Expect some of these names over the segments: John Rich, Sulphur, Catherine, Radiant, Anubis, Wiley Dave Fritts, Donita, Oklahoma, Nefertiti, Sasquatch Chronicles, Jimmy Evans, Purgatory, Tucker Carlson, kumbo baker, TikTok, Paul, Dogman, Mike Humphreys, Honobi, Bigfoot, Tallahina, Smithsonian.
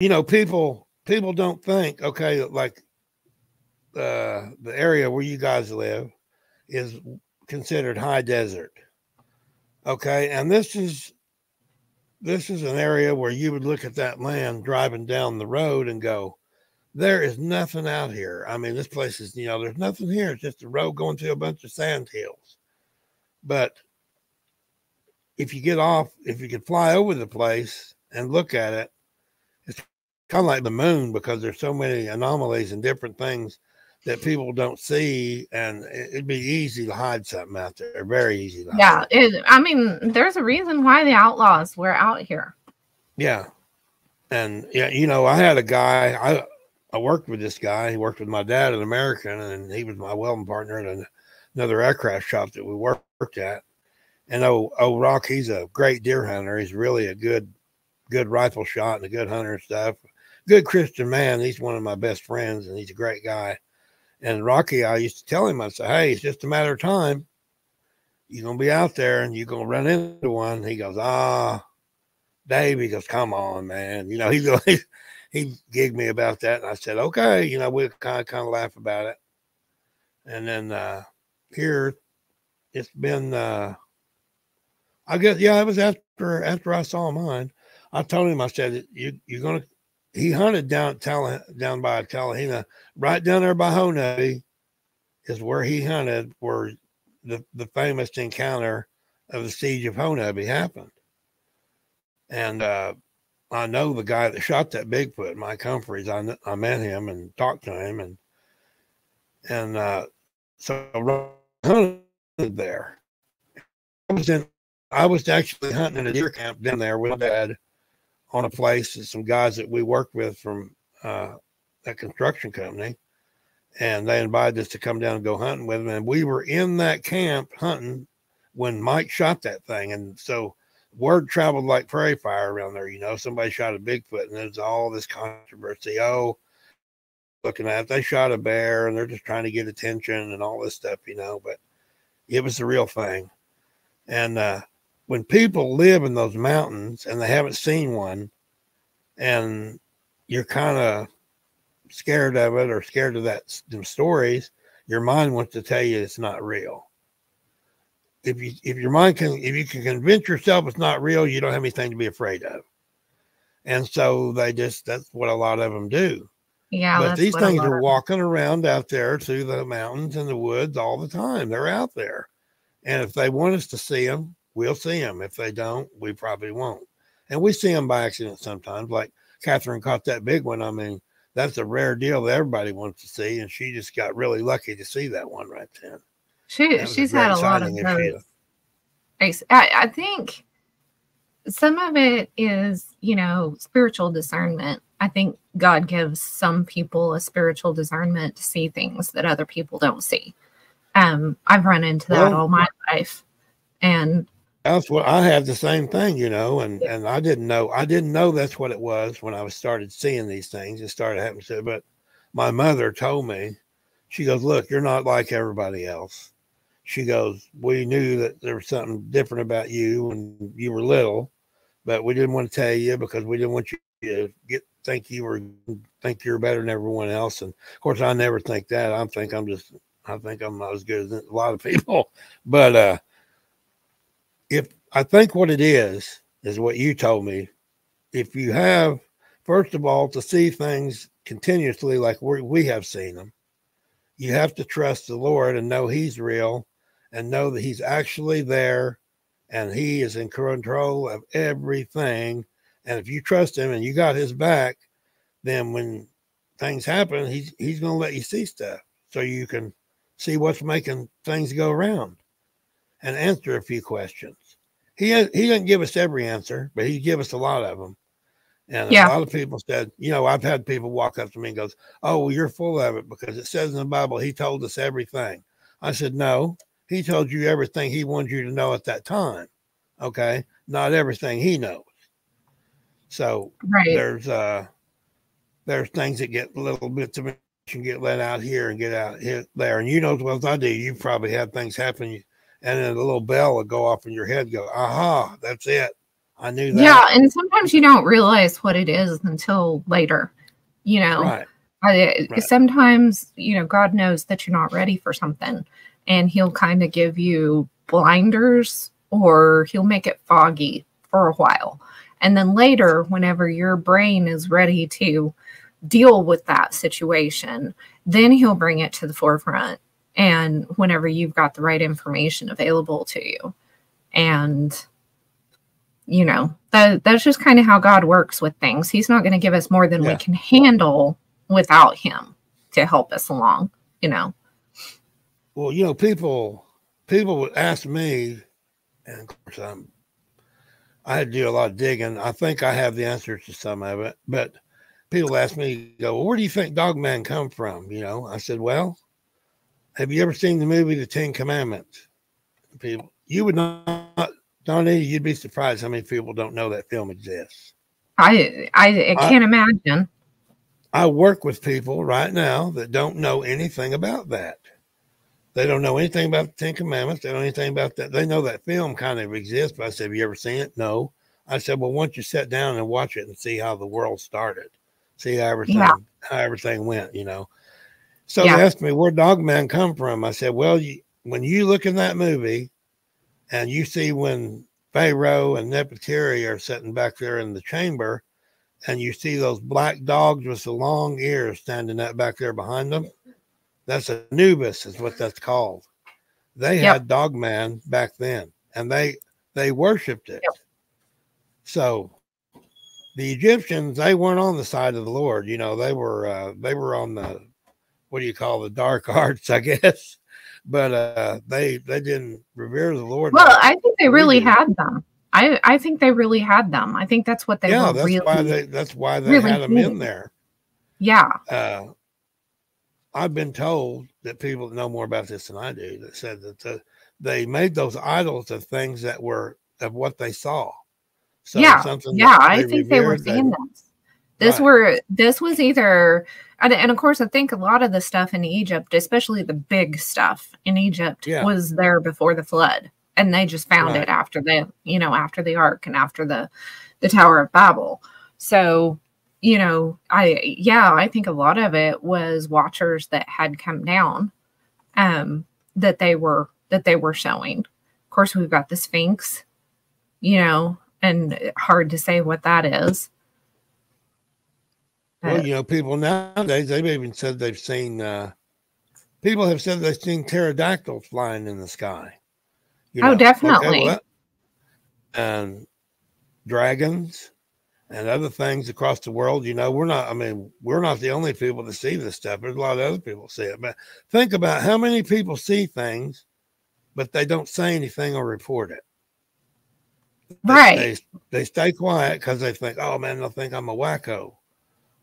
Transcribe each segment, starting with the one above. you know, people don't think, okay, like the area where you guys live is considered high desert. Okay, and this is an area where you would look at that land driving down the road and go, there is nothing out here. I mean, this place is, you know, there's nothing here. It's just a road going through a bunch of sand hills. But if you get off, if you could fly over the place and look at it, it's kind of like the moon, because there's so many anomalies and different things that people don't see, and it'd be easy to hide something out there. Very easy to hide. Yeah, I mean, there's a reason why the outlaws were out here. Yeah. And, yeah, you know, I had a guy, I worked with this guy. He worked with my dad, an American, and he was my welding partner at another aircraft shop that we worked at. And old Rock, he's a great deer hunter. He's really a good rifle shot and a good hunter and stuff. Good Christian man. He's one of my best friends, and he's a great guy. And Rocky, I used to tell him, I said, hey, it's just a matter of time. You're going to be out there and you're going to run into one. He goes, Dave, he goes, come on, man. You know, he gigged me about that. And I said, okay, you know, we kind of laugh about it. And then here it's been, I guess, yeah, it was after I saw mine. I told him, I said, you're going to, he hunted down by Tallahina, right down there by Honobi is where he hunted, where the famous encounter of the siege of Honobi happened. And I know the guy that shot that Bigfoot, Mike Humphreys. I met him and talked to him, and so I hunted there. I was actually hunting in a deer camp down there with my dad, on a place that some guys that we worked with from that construction company, and they invited us to come down and go hunting with them. And we were in that camp hunting when Mike shot that thing. And so word traveled like prairie fire around there. You know, somebody shot a Bigfoot, and there's all this controversy. Oh, looking at it, they shot a bear, and they're just trying to get attention and all this stuff, you know. But it was the real thing. And when people live in those mountains and they haven't seen one, and you're kind of scared of it or scared of them stories, your mind wants to tell you it's not real. If you can convince yourself it's not real, you don't have anything to be afraid of. And so that's what a lot of them do. Yeah. But these things are walking around out there through the mountains and the woods all the time. They're out there. And if they want us to see them, we'll see them. If they don't, we probably won't. And we see them by accident sometimes. Like Catherine caught that big one. I mean, that's a rare deal that everybody wants to see, and she just got really lucky to see that one right then. She's had a lot of those. I think some of it is, you know, spiritual discernment. I think God gives some people a spiritual discernment to see things that other people don't see. I've run into that all my life, and that's what I have, the same thing, you know, and I didn't know that's what it was when I started seeing these things. It started happening to, but my mother told me, she goes, look, you're not like everybody else. She goes, we knew that there was something different about you when you were little, but we didn't want to tell you because we didn't want you to think you're better than everyone else. And of course, I never think that. I think I'm not as good as a lot of people, but, if I think what it is what you told me. If you have, first of all, to see things continuously like we have seen them, you have to trust the Lord and know he's real and know that he's actually there and he is in control of everything. And if you trust him and you got his back, then when things happen, he's going to let you see stuff so you can see what's making things go around and answer a few questions. He didn't give us every answer, but he gave us a lot of them. And yeah, a lot of people said, you know, I've had people walk up to me and goes, oh, well, you're full of it because it says in the Bible, he told us everything. I said, no, he told you everything he wanted you to know at that time. Okay. Not everything he knows. So right, there's things that get little bits of information get let out here and get out here, there. And you know, as well as I do, you probably have things happen. And then a little bell will go off in your head, go, aha, that's it. I knew that. Yeah, and sometimes you don't realize what it is until later, you know. Right. Sometimes, you know, God knows that you're not ready for something, and he'll kind of give you blinders, or he'll make it foggy for a while. And then later, whenever your brain is ready to deal with that situation, then he'll bring it to the forefront. And whenever you've got the right information available to you. And, you know, that's just kind of how God works with things. He's not going to give us more than we can handle without him to help us along, you know. Well, you know, people would ask me, and of course I had to do a lot of digging. I think I have the answers to some of it, but people ask me, go, well, where do you think Dogman come from? You know, I said, well, have you ever seen the movie The 10 Commandments? People, you would not, Donita, you'd be surprised how many people don't know that film exists. I can't imagine. I work with people right now that don't know anything about that. They don't know anything about the 10 Commandments. They don't know anything about that. They know that film kind of exists, but I said, have you ever seen it? No. I said, well, why don't you sit down and watch it and see how the world started, see how everything went, you know. So they asked me, where Dogman come from? I said, well, when you look in that movie and you see when Pharaoh and Nefertiti are sitting back there in the chamber, and you see those black dogs with the long ears standing up back there behind them, that's Anubis is what that's called. They had Dogman back then, and they worshipped it. So the Egyptians, they weren't on the side of the Lord. You know, they were on the, what do you call, the dark arts, I guess. But they didn't revere the Lord. Well, I think they really had them. I think they really had them. I think that's what they were really. Yeah, that's why they really had them in there. Yeah. I've been told that people know more about this than I do, that said that they made those idols of things that were of what they saw. So I think they were fandoms. This was either, and of course, I think a lot of the stuff in Egypt, especially the big stuff in Egypt, was there before the flood. And they just found it after the, you know, after the Ark and after the Tower of Babel. So, you know, I think a lot of it was watchers that had come down, that they were showing. Of course, we've got the Sphinx, you know, and hard to say what that is. Well, you know, people nowadays, they've even said they've seen, people have said they've seen pterodactyls flying in the sky. You know, definitely. And dragons and other things across the world. You know, we're not the only people that see this stuff. There's a lot of other people see it. But think about how many people see things, but they don't say anything or report it. Right. They stay quiet because they think, oh, man, they'll think I'm a wacko.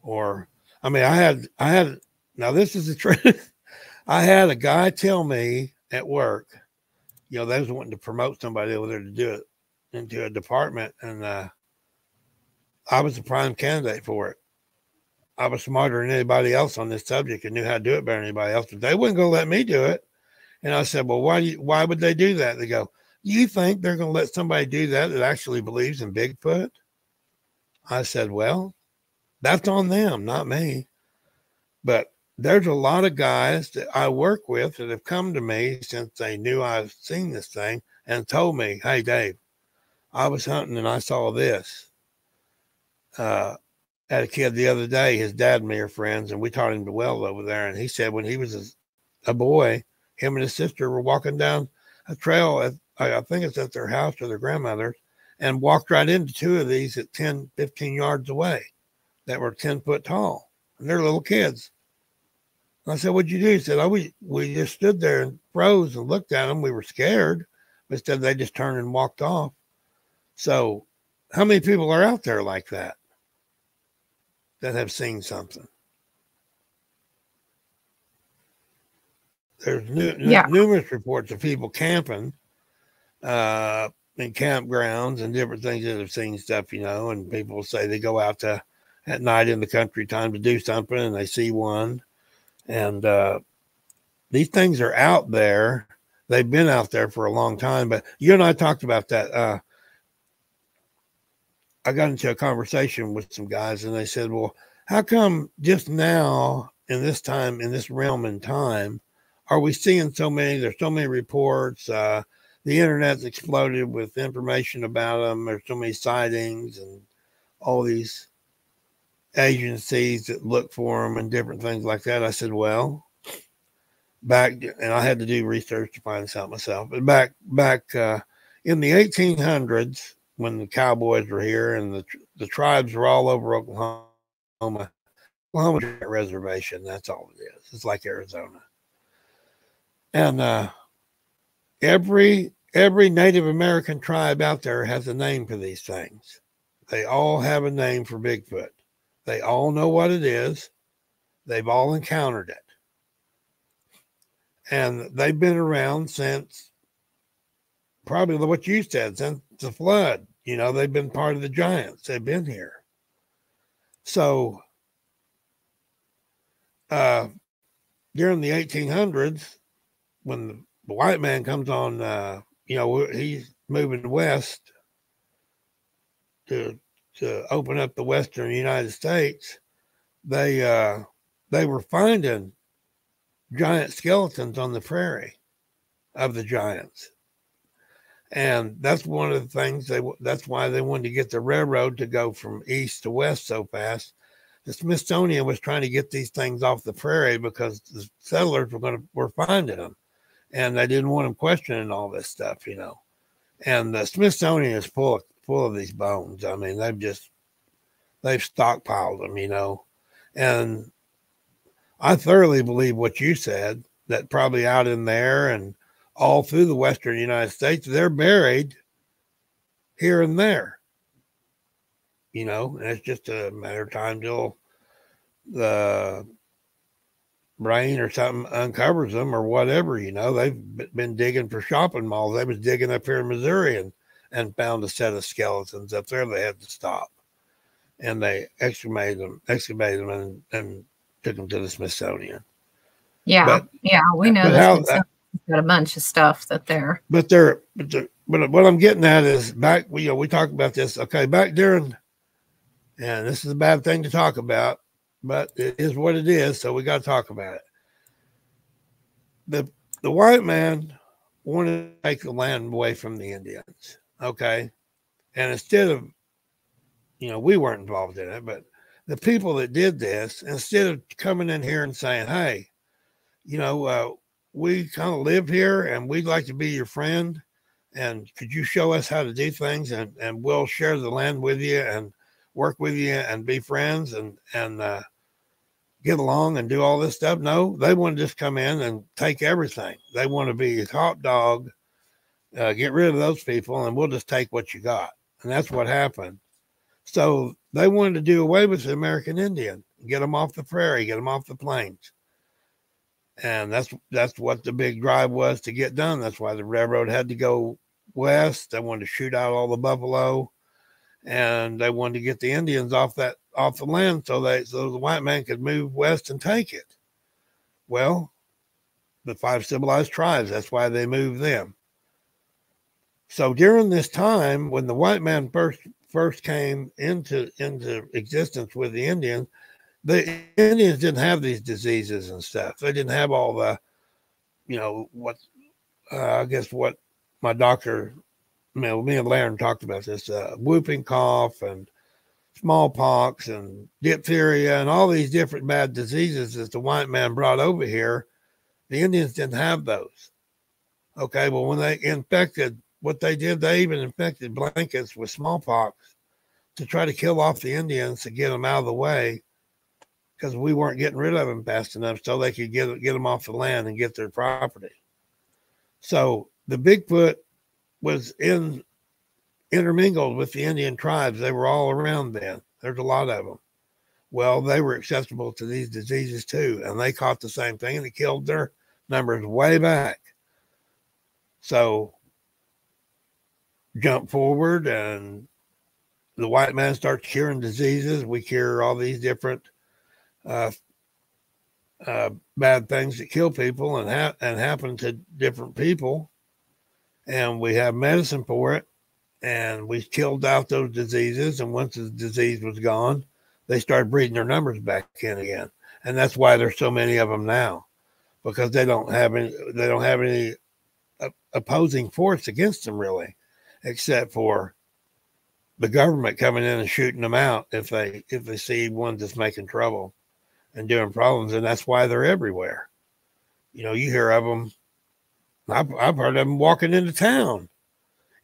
Or, I mean, I had, now this is the truth. I had a guy tell me at work, you know, they was wanting to promote somebody over there to do it into a department. And I was the prime candidate for it. I was smarter than anybody else on this subject and knew how to do it better than anybody else. But they wouldn't go let me do it. And I said, well, why would they do that? They go, you think they're going to let somebody do that that actually believes in Bigfoot? I said, well, that's on them, not me. But there's a lot of guys that I work with that have come to me since they knew I've seen this thing and told me, hey, Dave, I was hunting and I saw this. Had a kid the other day, his dad and me are friends, and we taught him to weld over there. And he said when he was a boy, him and his sister were walking down a trail, I think it's at their house or their grandmother's, and walked right into two of these at 10, 15 yards away that were 10 foot tall. And they're little kids. I said, what'd you do? He said, oh, we just stood there and froze and looked at them. We were scared. But instead, they just turned and walked off. So how many people are out there like that, that have seen something? There's numerous reports of people camping in campgrounds and different things that have seen stuff, you know, and people say they go out to at night in the country time to do something and they see one. And these things are out there. They've been out there for a long time. But you and I talked about that. I got into a conversation with some guys, and they said, well, how come just now in this time, in this realm in time, are we seeing so many? There's so many reports. The internet's exploded with information about them. There's so many sightings and all these agencies that look for them and different things like that. I said, well, back, and I had to do research to find this out myself, but back in the 1800s, when the cowboys were here and the tribes were all over Oklahoma, Oklahoma's a reservation. That's all it is. It's like Arizona. And every Native American tribe out there has a name for these things. They all have a name for Bigfoot. They all know what it is. They've all encountered it. And they've been around since probably what you said, since the flood. You know, they've been part of the giants. They've been here. So during the 1800s, when the white man comes on, you know, he's moving west to open up the western United States, they were finding giant skeletons on the prairie of the giants. And that's one of the things, that's why they wanted to get the railroad to go from east to west so fast. The Smithsonian was trying to get these things off the prairie because the settlers were finding them. And they didn't want them questioning all this stuff, you know. And the Smithsonian is full of these bones. I mean, they've stockpiled them, you know. And I thoroughly believe what you said, that probably out in there and all through the western United States, they're buried here and there, you know. And it's just a matter of time till the rain or something uncovers them or whatever, you know. They've been digging for shopping malls. They was digging up here in Missouri and found a set of skeletons up there. They had to stop, and they excavated them and took them to the Smithsonian. Yeah, but, yeah, we know that got a bunch of stuff that there. But what I'm getting at is back. You know, we talked about this. Okay, back during, and this is a bad thing to talk about, but it is what it is, so we got to talk about it. The white man wanted to take the land away from the Indians, okay? And instead of, you know, we weren't involved in it, but the people that did this, instead of coming in here and saying, hey, you know, we kind of live here and we'd like to be your friend, and could you show us how to do things, and we'll share the land with you and work with you and be friends and get along and do all this stuff. No, they want to just come in and take everything. They want to be a top dog, get rid of those people, and we'll just take what you got. And that's what happened. So they wanted to do away with the American Indian, get them off the prairie, get them off the plains. And that's what the big drive was to get done. That's why the railroad had to go west. They wanted to shoot out all the buffalo, and they wanted to get the Indians off the land so the white man could move west and take it. Well, the five civilized tribes, that's why they moved them. So during this time, when the white man first came into existence with the Indians, the Indians didn't have these diseases and stuff. They didn't have all the, you know, what, I guess what my doctor, you know, me and Larry talked about this, whooping cough and smallpox and diphtheria and all these different bad diseases that the white man brought over here. The Indians didn't have those. Okay, well, when they infected, what they did, they even infected blankets with smallpox to try to kill off the Indians to get them out of the way, because we weren't getting rid of them fast enough so they could get them off the land and get their property. So the Bigfoot was intermingled with the Indian tribes. They were all around then. There's a lot of them. Well, they were accessible to these diseases too, and they caught the same thing, and it killed their numbers way back. So jump forward, and the white man starts curing diseases. We cure all these different bad things that kill people and happen to different people, and we have medicine for it. and we killed out those diseases. And once the disease was gone, they started breeding their numbers back in again. And that's why there's so many of them now, because they don't have any opposing force against them, really, except for the government coming in and shooting them out if they see one that's making trouble and doing problems. And that's why they're everywhere. You know, you hear of them. I've heard of them walking into town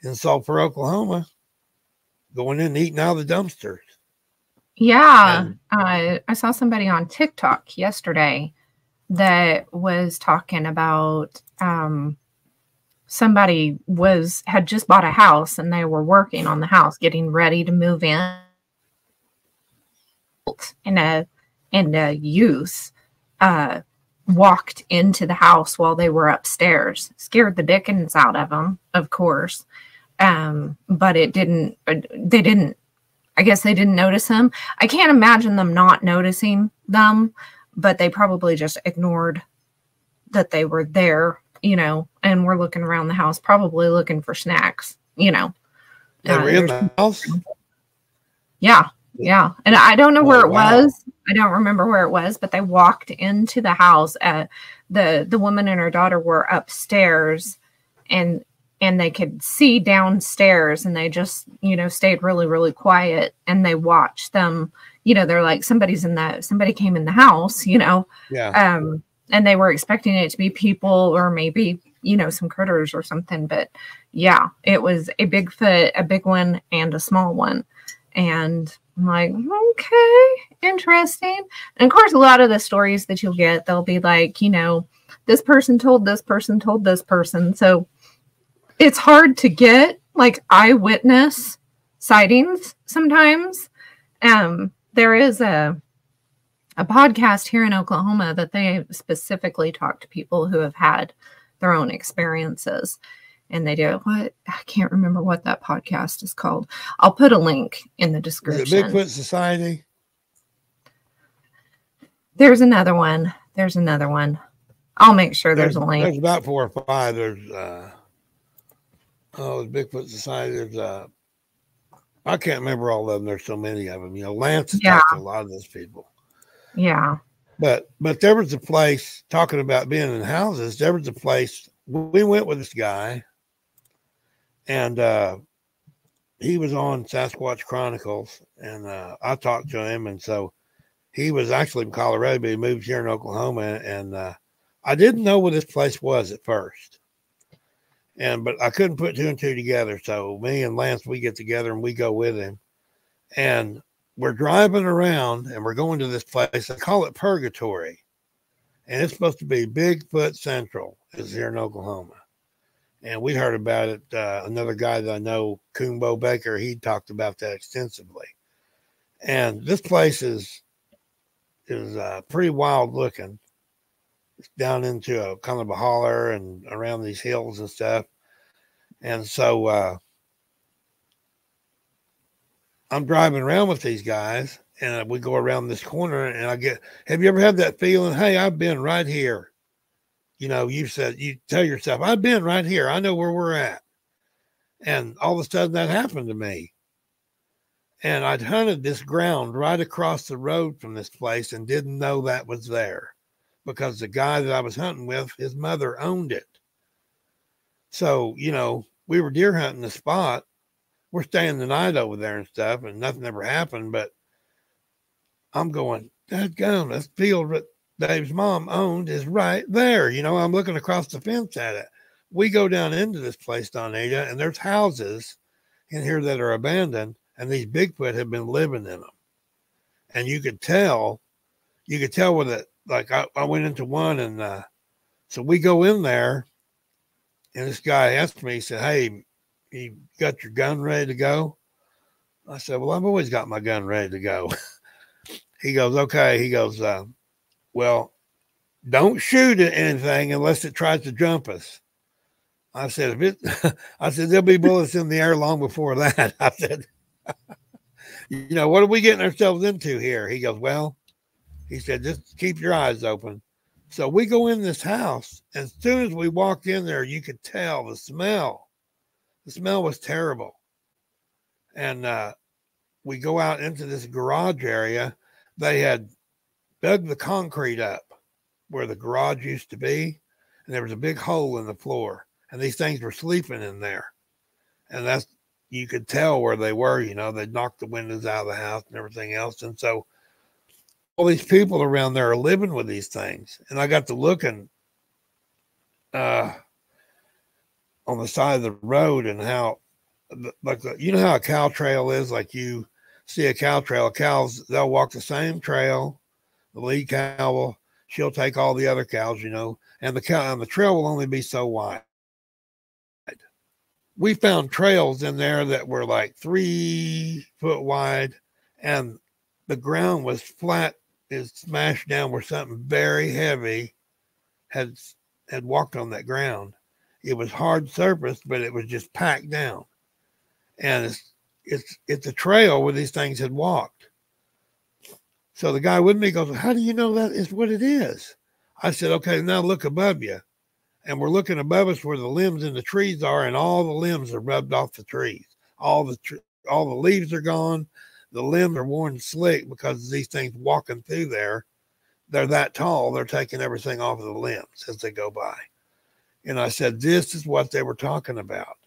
in Sulphur, Oklahoma, going in and eating out of the dumpsters. Yeah. And, I saw somebody on TikTok yesterday that was talking about somebody had just bought a house, and they were working on the house, getting ready to move in and a youth walked into the house while they were upstairs, scared the dickens out of them, of course. But they didn't notice him. I can't imagine them not noticing them, but they probably just ignored that they were there, you know, and were looking around the house, probably looking for snacks, you know. They were in the house? Yeah. Yeah. And I don't know where it was. I don't remember where it was, but they walked into the house. The woman and her daughter were upstairs, and they could see downstairs, and they just, you know, stayed really, really quiet, and they watched them. You know, they're like, somebody came in the house, you know. Yeah. And they were expecting it to be people or maybe, you know, some critters or something. But yeah, it was a Bigfoot, a big one and a small one. And I'm like, okay, interesting. And of course, a lot of the stories that you'll get, they'll be like, you know, this person told this person told this person. So it's hard to get like eyewitness sightings sometimes. There is a podcast here in Oklahoma that they specifically talk to people who have had their own experiences, and they do what I can't remember what that podcast is called. I'll put a link in the description. The Bigfoot Society. There's another one. I'll make sure there's a link. There's about 4 or 5. There's the Bigfoot Society. There's I can't remember all of them. There's so many of them. You know, Lance has talked to a lot of those people. Yeah. But there was a place, talking about being in houses, there was a place we went with this guy, and he was on Sasquatch Chronicles, and I talked to him, and so he was actually in Colorado, but he moved here in Oklahoma, and I didn't know what this place was at first. But I couldn't put 2 and 2 together, so me and Lance, we get together and we go with him, and we're driving around and we're going to this place. They call it Purgatory, and it's supposed to be Bigfoot Central. It's here in Oklahoma, and we heard about it. Another guy that I know, Kumbo Baker, he talked about that extensively. And this place is pretty wild looking. It's down into a kind of a holler and around these hills and stuff. And so I'm driving around with these guys, and we go around this corner, and have you ever had that feeling, hey, I've been right here? You know, you tell yourself, I've been right here. I know where we're at. And all of a sudden that happened to me. And I'd hunted this ground right across the road from this place and didn't know that was there, because the guy that I was hunting with, his mother owned it. So, you know, we were deer hunting the spot. We're staying the night over there and stuff, and nothing ever happened. But I'm going, dadgum, this field that Dave's mom owned is right there. You know, I'm looking across the fence at it. We go down into this place, Donita, and there's houses in here that are abandoned, and these Bigfoot have been living in them. And you could tell with it. Like I went into one, and so we go in there, and this guy asked me, he said, hey, you got your gun ready to go? I said, well, I've always got my gun ready to go. He goes, okay. He goes, well, don't shoot at anything unless it tries to jump us. I said, there'll be bullets in the air long before that. I said, you know, what are we getting ourselves into here? He goes, well, he said, just keep your eyes open. So we go in this house, and as soon as we walked in there, you could tell the smell. The smell was terrible. And we go out into this garage area. They had dug the concrete up where the garage used to be, and there was a big hole in the floor, and these things were sleeping in there. And that's, you could tell where they were, you know, they knocked the windows out of the house and everything else. And so all these people around there are living with these things. And I got to looking on the side of the road, and how, like, you know how a cow trail is, like you see a cow trail, cows, they'll walk the same trail. The lead cow will, she'll take all the other cows, you know, and the cow and the trail will only be so wide. We found trails in there that were like 3 foot wide, and the ground was flat, is smashed down, where something very heavy had walked on that ground. It was hard surface, but it was just packed down. And it's a trail where these things had walked. So the guy with me goes, "How do you know that is what it is?" I said, "Okay, now look above you." And we're looking above us where the limbs in the trees are, and all the limbs are rubbed off the trees. All the leaves are gone. The limbs are worn slick because these things walking through there, they're that tall. They're taking everything off of the limbs as they go by. And I said, this is what they were talking about.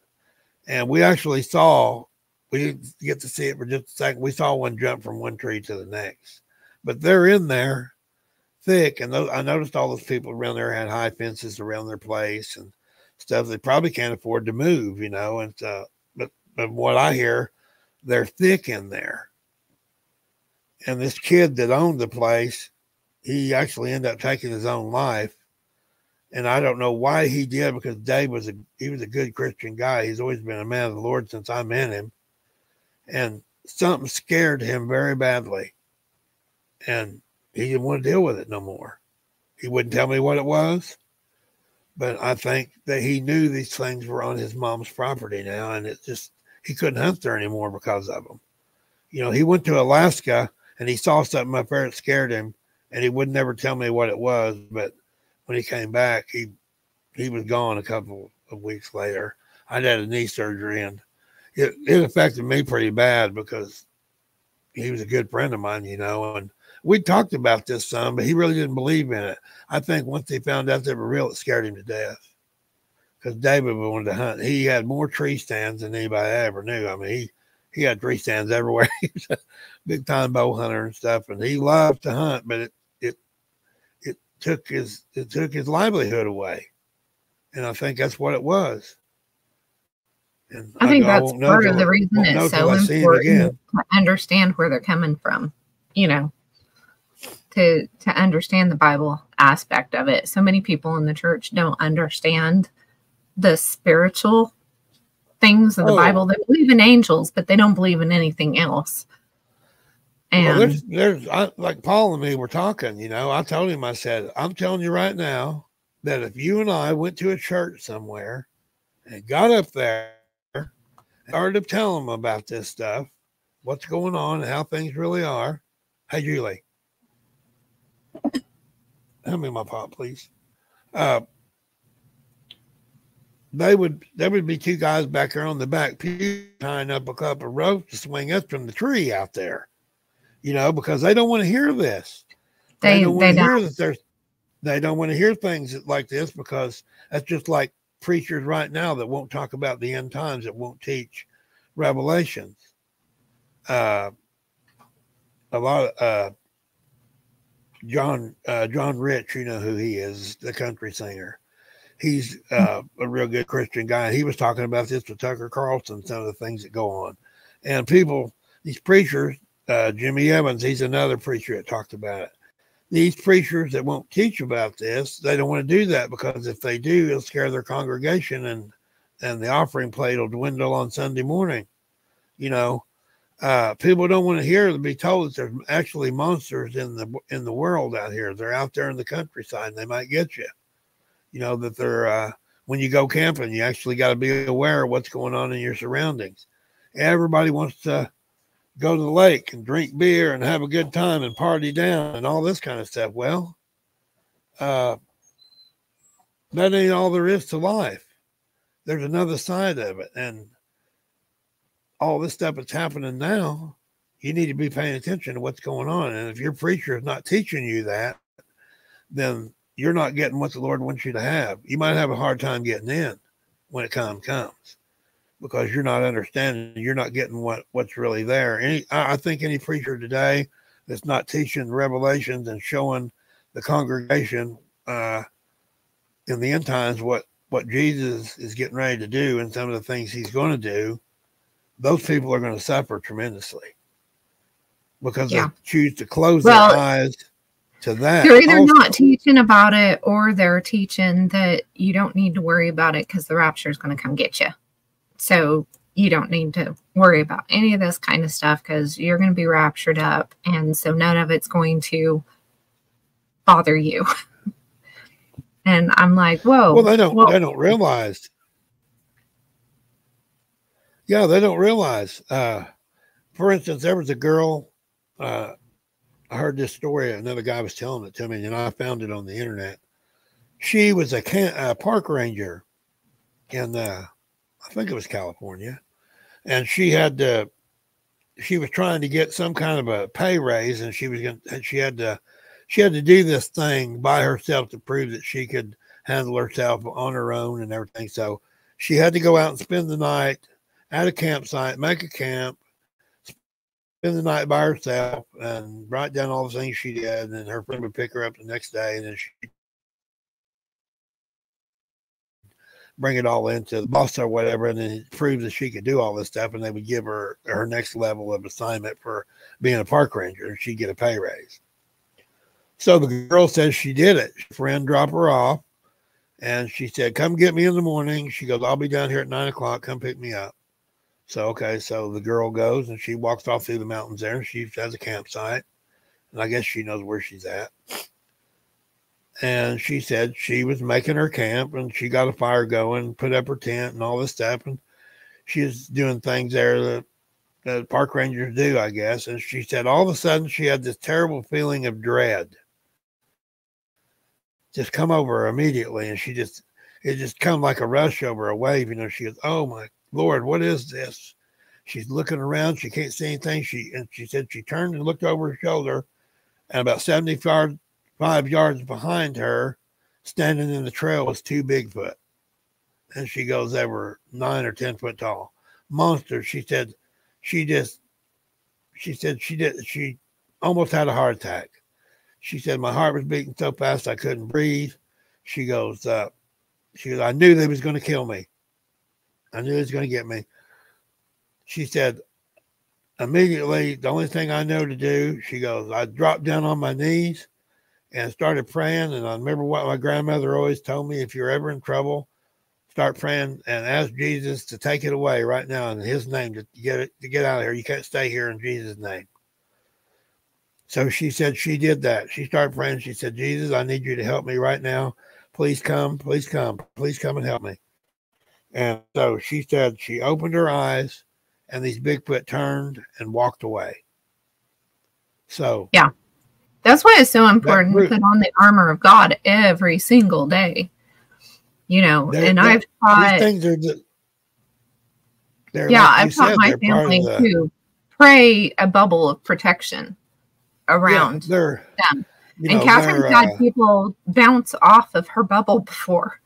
And we actually saw, we didn't get to see it for just a second. We saw one jump from one tree to the next. But they're in there thick. And those, I noticed all those people around there had high fences around their place and stuff. They probably can't afford to move, you know. And but what I hear, they're thick in there. And this kid that owned the place, he actually ended up taking his own life. And I don't know why he did, because Dave was he was a good Christian guy. He's always been a man of the Lord since I met him. And something scared him very badly. And he didn't want to deal with it no more. He wouldn't tell me what it was. But I think that he knew these things were on his mom's property now. And it just, he couldn't hunt there anymore because of them. You know, he went to Alaska and he saw something up there that scared him. And he would never tell me what it was, but when he came back, he was gone a couple of weeks later. I'd had a knee surgery, and it affected me pretty bad because he was a good friend of mine, you know, and we talked about this some, but he really didn't believe in it. I think once he found out they were real, it scared him to death because David wanted to hunt. He had more tree stands than anybody I ever knew. I mean, he had tree stands everywhere. He was a big time bow hunter and stuff, and he loved to hunt, but it took his livelihood away. And I think that's what it was. And I think that's part of the reason it's so important to understand where they're coming from, you know, to understand the Bible aspect of it. So many people in the church don't understand the spiritual things of the Bible. They believe in angels, but they don't believe in anything else. Well, there's like Paul and me were talking, you know, I told him, I said, I'm telling you right now that if you and I went to a church somewhere and got up there and started telling them about this stuff, what's going on and how things really are. Hey, Julie, hand me my pot, please. There would be two guys back there on the back pew tying up a couple of ropes to swing us from the tree out there. You know, because they don't want to hear this. They don't want to hear things like this, because that's just like preachers right now that won't talk about the end times, that won't teach Revelations. John Rich, you know who he is, the country singer. He's a real good Christian guy. He was talking about this with Tucker Carlson, some of the things that go on. And people, these preachers, Jimmy Evans, he's another preacher that talked about it. These preachers that won't teach about this, they don't want to do that, because if they do, it'll scare their congregation, and the offering plate will dwindle on Sunday morning. You know, people don't want to hear to be told that there's actually monsters in the world out here. They're out there in the countryside, and they might get you. You know, that they're when you go camping, you actually got to be aware of what's going on in your surroundings. Everybody wants to go to the lake and drink beer and have a good time and party down and all this kind of stuff. Well, that ain't all there is to life. There's another side of it. And all this stuff that's happening now, you need to be paying attention to what's going on. And if your preacher is not teaching you that, then you're not getting what the Lord wants you to have. You might have a hard time getting in when it comes because you're not understanding. You're not getting what's really there. I think any preacher today that's not teaching Revelations and showing the congregation in the end times what Jesus is getting ready to do and some of the things he's going to do, those people are going to suffer tremendously because they choose to close their eyes to that. They're either not teaching about it or they're teaching that you don't need to worry about it because the rapture is going to come get you. So you don't need to worry about any of this kind of stuff because you're going to be raptured up. And so none of it's going to bother you. And I'm like, whoa. Well, they don't realize. Yeah, they don't realize. For instance, there was a girl, I heard this story. Another guy was telling it to me, and I found it on the internet. She was a park ranger in, I think it was California, and she was trying to get some kind of a pay raise, and she had to do this thing by herself to prove that she could handle herself on her own and everything. So she had to go out and spend the night at a campsite, make a camp, spend the night by herself, and write down all the things she did. And then her friend would pick her up the next day, and then she'd bring it all into the boss or whatever, and then prove that she could do all this stuff. And they would give her her next level of assignment for being a park ranger, and she'd get a pay raise. So the girl says she did it. Her friend dropped her off, and she said, "Come get me in the morning." She goes, "I'll be down here at 9 o'clock. Come pick me up." So, okay, so the girl goes, and she walks off through the mountains there, and she has a campsite, and I guess she knows where she's at. And she said she was making her camp, and she got a fire going, put up her tent and all this stuff, and she was doing things there that park rangers do, I guess. And she said all of a sudden she had this terrible feeling of dread just come over her immediately, and it just come like a rush over a wave. You know, she goes, "Oh, my Lord, what is this?" She's looking around. She can't see anything. She said she turned and looked over her shoulder, and about 75 yards behind her, standing in the trail, was two Bigfoot. And she goes, they were 9 or 10 foot tall monsters. She said she almost had a heart attack. She said, "My heart was beating so fast I couldn't breathe." She goes, "I knew they was going to kill me. I knew it was going to get me." She said, "Immediately, the only thing I know to do," she goes, "I dropped down on my knees and started praying. And I remember what my grandmother always told me: if you're ever in trouble, start praying and ask Jesus to take it away right now in His name, to get out of here. You can't stay here, in Jesus' name." So she said she did that. She started praying. She said, "Jesus, I need you to help me right now. Please come, please come, please come and help me." And so she said she opened her eyes, and these Bigfoot turned and walked away. So yeah, that's why it's so important to put on the armor of God every single day. You know, and I've taught. Yeah, I've taught my family to pray a bubble of protection around them. And Catherine's had people bounce off of her bubble before.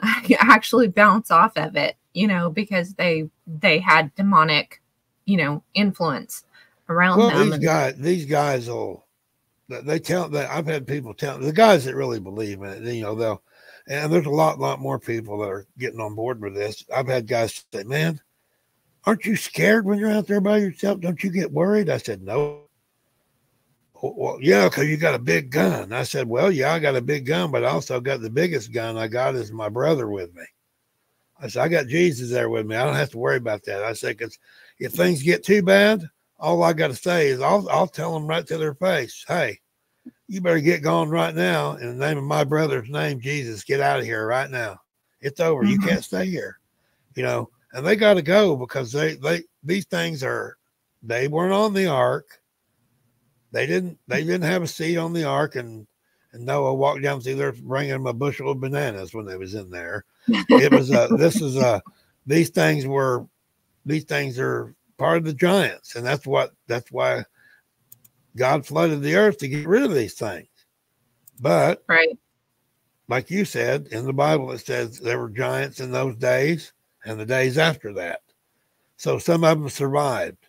I actually bounce off of it, you know, because they had demonic, you know, influence around them. These guys will, they tell that. I've had people tell the guys that really believe in it, you know, and there's a lot more people that are getting on board with this. I've had guys say, "Man, aren't you scared when you're out there by yourself? Don't you get worried?" I said, "No." "Well, yeah, because you got a big gun." I said, "Well, yeah, I got a big gun, but I also got the biggest gun I got is my brother with me." I said, "I got Jesus there with me. I don't have to worry about that." I said, "Because if things get too bad, all I got to say is I'll tell them right to their face, 'Hey, you better get gone right now. In the name of my brother's name, Jesus, get out of here right now. It's over. You can't stay here.'" You know, and they got to go because these things they weren't on the ark. They didn't have a seat on the ark, and Noah walked down through there bringing them a bushel of bananas when they was in there. These things were these things are part of the giants, and that's why God flooded the earth to get rid of these things. But right, like you said, in the Bible, it says there were giants in those days and the days after that. So some of them survived.